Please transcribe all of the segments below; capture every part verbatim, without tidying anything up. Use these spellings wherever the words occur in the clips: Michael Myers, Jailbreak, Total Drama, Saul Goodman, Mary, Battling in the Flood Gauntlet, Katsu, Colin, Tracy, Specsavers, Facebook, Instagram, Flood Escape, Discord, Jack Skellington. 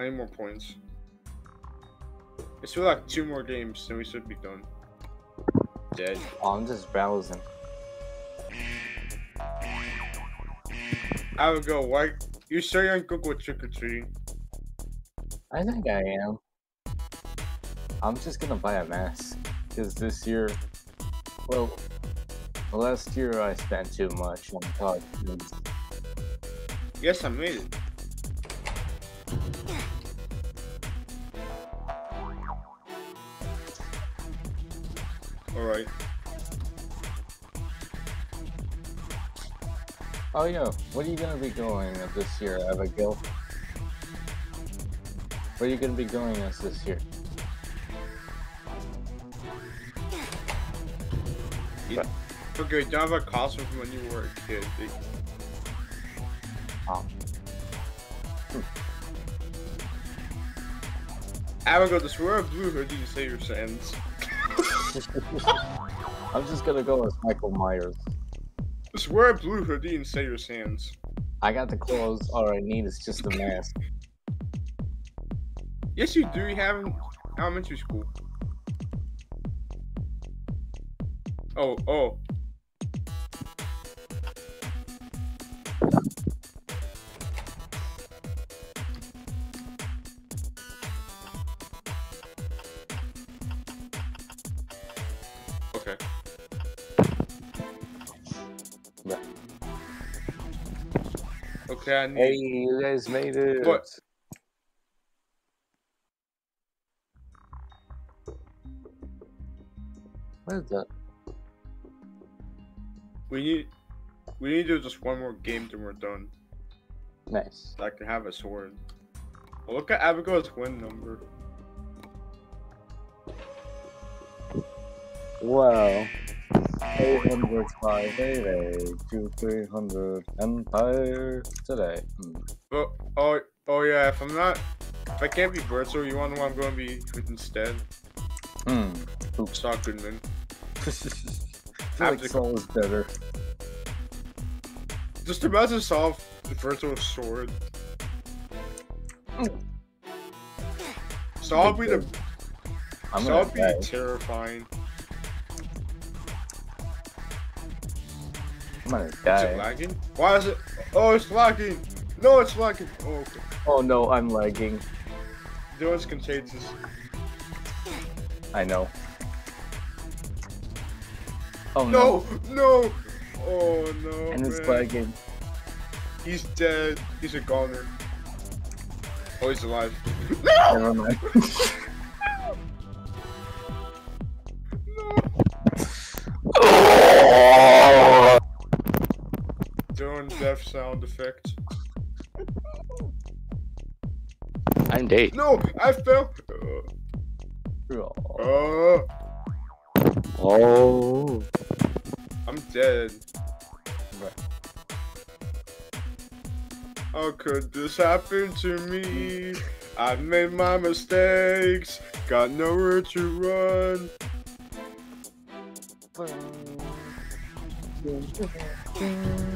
I need more points. It's still like two more games, then we should be done. Dead. Oh, I'm just browsing. I would go, why? You sure you ain't good with trick or treating? I think I am. I'm just gonna buy a mask. Because this year, well, last year I spent too much on college kids. Yes, I made it. Alright. Oh yeah, what are you gonna be going at this year, Abigail? What are you gonna be going as this year? You, okay, you don't have a costume from when you were a kid. Dude. Oh. Hm. Abigail, just wear a blue hoodie to save your sins. I'm just gonna go as Michael Myers. Just wear a blue hoodie and save your sands. I got the clothes. All I need is just a mask. Yes, you do. You have in elementary school. Oh, oh. Okay. Yeah. Okay, I need... Hey, you guys made it. What? What is that? We need... We need to do just one more game then we're done. Nice. So I can have a sword. Well, look at Abigail's win number. Wow. eight hundred five, eight eight two three hundred, Empire today. Hmm. Well, oh, oh yeah, if I'm not, if I can't be virtual, you wanna know what I'm gonna be instead? Hmm. Oops. Stock Goodman. I feel like Saul is better. Just about to solve the virtual sword. Mm. Saul be the... Saul be terrifying. I'm gonna die. Is it lagging? Why is it? Oh, it's lagging! No, it's lagging! Oh, okay. Oh no, I'm lagging. No, it's contagious. I know. Oh no! No! No! Oh no! And it's lagging. He's dead. He's a goner. Oh, he's alive. No! Never mind. Death sound effect. I'm dead. No, I fell. Oh. Oh. I'm dead. Right. How could this happen to me? I've made my mistakes. Got nowhere to run.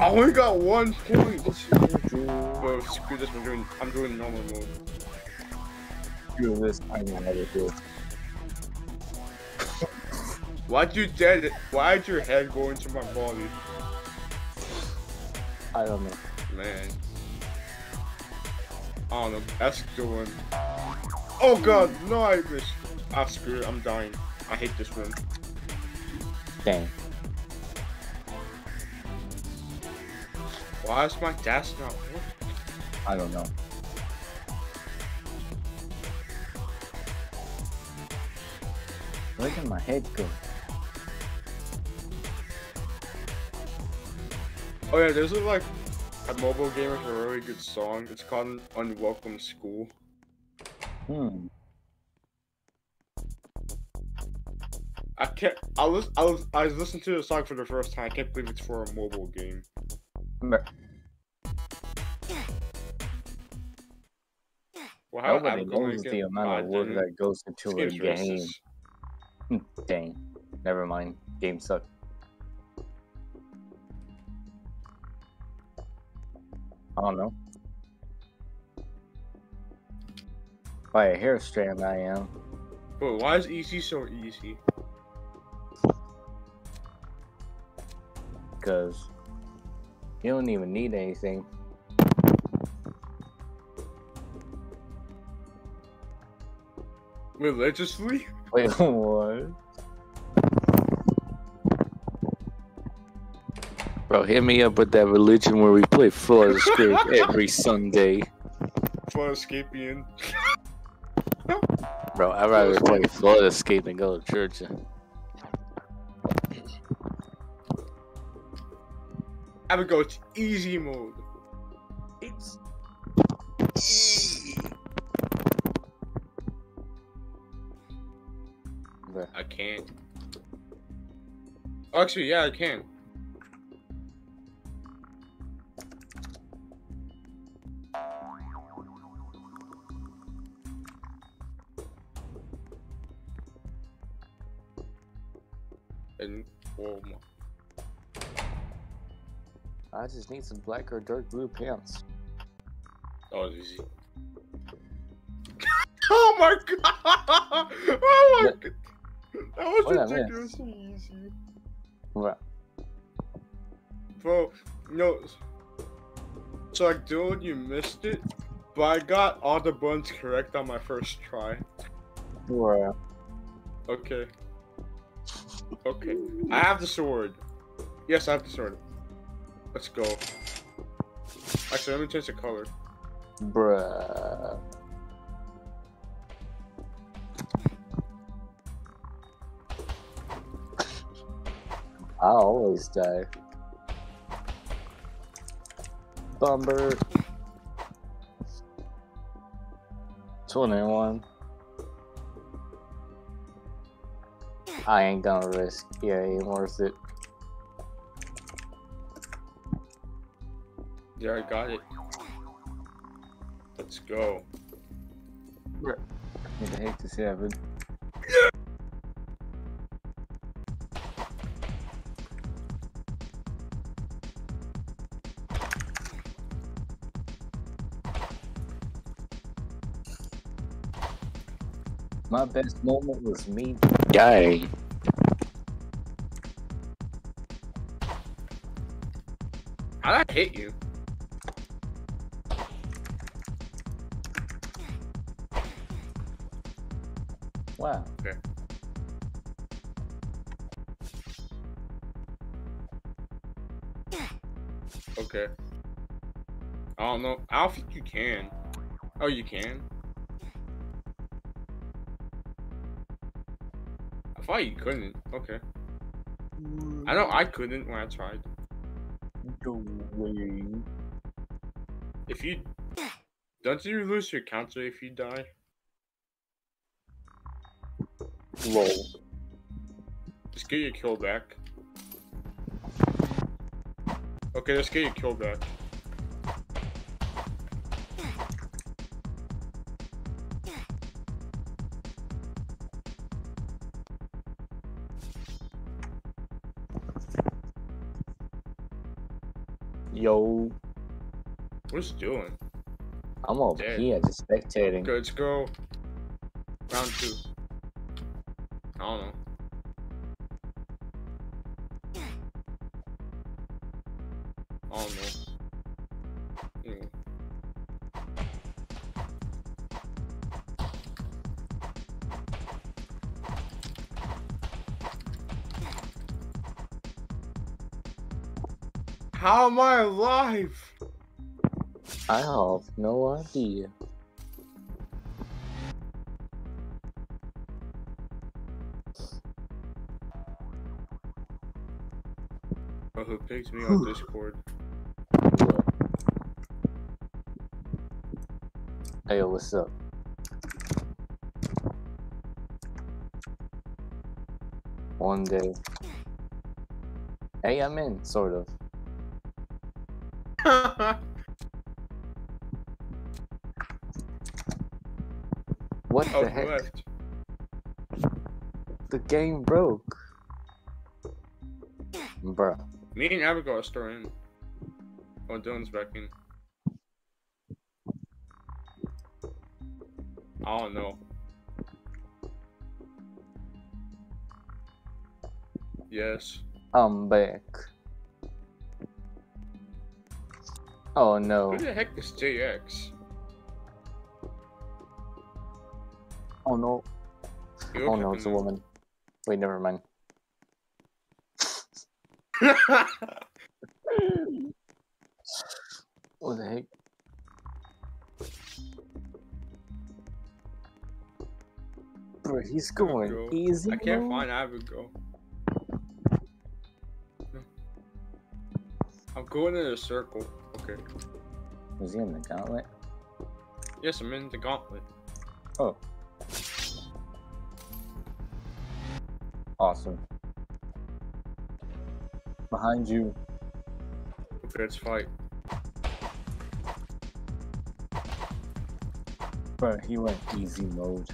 I only got one point! Bro, screw this, I'm doing, I'm doing normal mode. Screw this, I know how to do it. Why'd you dead- why'd your head go into my body? I don't know. Man. I don't know, that's doing. Oh god, no I missed. Ah, screw it, I'm dying. I hate this one. Dang. Why is my dash not working? I don't know. Where can my head go? Oh yeah, there's a, like a mobile game with a really good song. It's called Unwelcome School. Hmm. I can't. I was. I was. I was listening to the song for the first time. I can't believe it's for a mobile game. Well, how nobody knows the amount of work that goes into a game. Dang. Never mind. Game sucked. I don't know. by a hair strand I am. Wait, why is easy so easy? Because you don't even need anything. Religiously? Wait, what? Bro, hit me up with that religion where we play Flood Escape every Sunday. Flood Escapian. Bro, I'd rather play Flood Escape than go to church. I would go to easy mode. It's easy. I can't. Actually, yeah, I can. And oh my. I just need some black or dark blue pants. Oh, easy. Oh my god! Oh my what? God! That was what ridiculously that easy. What? Bro, no. So, like, dude, you missed it, but I got all the buttons correct on my first try. Wow. Okay. Okay. I have the sword. Yes, I have the sword. Let's go. Actually, let me change the color. Bruh. I always die. Bumber. twenty-one. I ain't gonna risk. Yeah, it ain't worth it. Yeah, I got it. Let's go. What the heck just happened? My best moment was me dying. How'd I hit you? Wow. Okay. Okay. I don't know. I don't think you can. Oh, you can? I thought you couldn't. Okay. I know I couldn't when I tried. Go away. If you... Don't you lose your counter if you die? Lol. Just get your kill back. Okay, let's get your kill back. Yo. What's it doing? I'm over Dead. here just spectating. Okay, let's go. Round two. I don't know. I don't know. Mm. How am I alive? I have no idea. Who picked me on Discord? Hey, yo, what's up? One day. Hey, I'm in, sort of. What the oh, heck? Left. The game broke. Bruh. Me and Abigail are still in. Oh, Dylan's back in. I don't know. Yes. I'm back. Oh no. Who the heck is J X? Oh no. You're oh no, it's a woman. Wait, never mind. What the heck? Bro, he's going go. easy. I can't find Abigail. I'm going in a circle. Okay. Is he in the gauntlet? Yes, I'm in the gauntlet. Oh. Awesome. Behind you. Okay, let's fight. Bro, he went easy mode.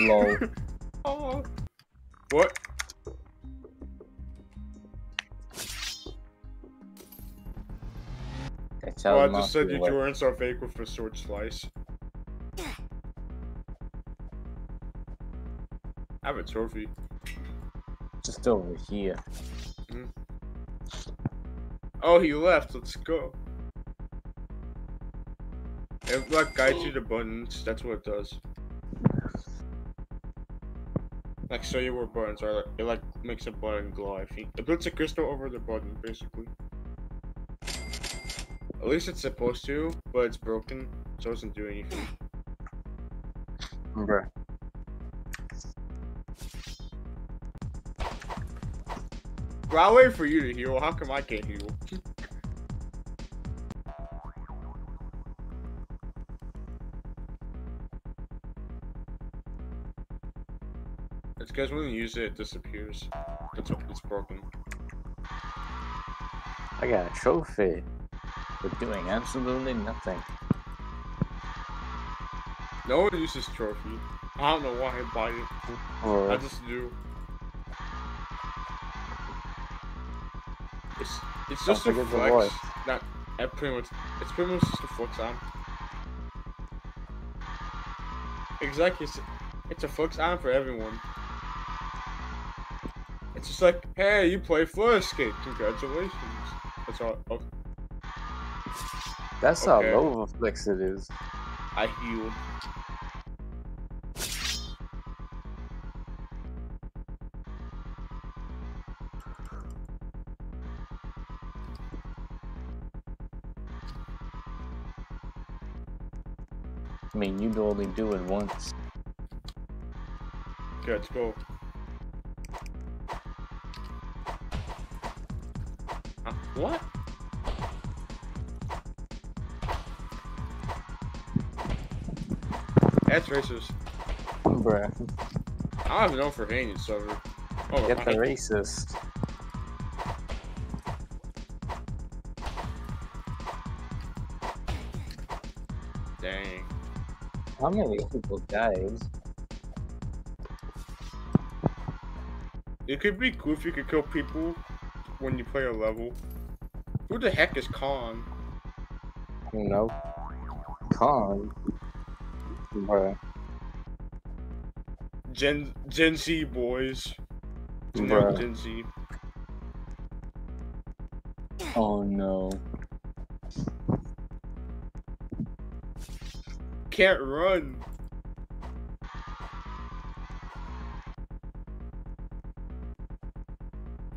Lol. Oh. What? Oh, I just said you weren't so fake with a sword slice. I have a trophy. Just over here. Mm. Oh, he left. Let's go. It like guides you to buttons. That's what it does. Like show you where buttons are. Like, it like makes a button glow. I think it puts a crystal over the button, basically. At least it's supposed to, but it's broken, so it doesn't do anything. Bruh. Bro, I'll wait for you to heal. How come I can't heal? It's because when you use it, it disappears. It's, it's broken. I got a trophy. We're doing absolutely nothing. No one uses trophy. I don't know why I buy it. Or I just do. It's it's just a flex. That it pretty much it's pretty much just a flex item. Exactly, it's, it's a flex item for everyone. It's just like, hey, you play Flood Escape, congratulations. That's all. Okay. That's okay. How low of a flex it is. I healed. I mean, you'd only do it once. Okay, let's go. Uh, what? That's racist. Bruh. I don't even know for hanging silver. Oh, get the racist. Dang. How many people died? It could be cool if you could kill people when you play a level. Who the heck is Khan? No. Khan? Bruh. Gen Gen Z boys. No Gen Z. Oh no. Can't run.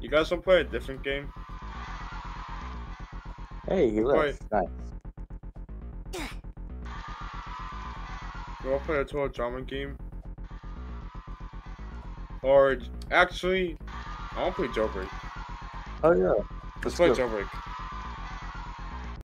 You guys wanna play a different game? Hey, you look nice. I'll play a Total Drama game. Or actually, I want to play Jailbreak. Oh yeah, let's, let's play Jailbreak.